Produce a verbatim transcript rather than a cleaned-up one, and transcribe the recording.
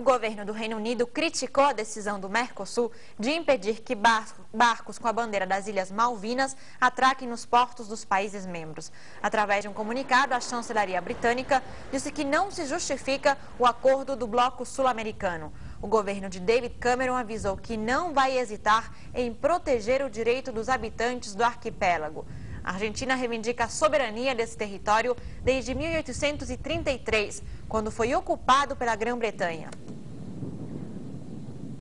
O governo do Reino Unido criticou a decisão do Mercosul de impedir que barcos com a bandeira das Ilhas Malvinas atraquem nos portos dos países membros. Através de um comunicado, a chancelaria britânica disse que não se justifica o acordo do bloco sul-americano. O governo de David Cameron avisou que não vai hesitar em proteger o direito dos habitantes do arquipélago. A Argentina reivindica a soberania desse território desde mil oitocentos e trinta e três, quando foi ocupado pela Grã-Bretanha.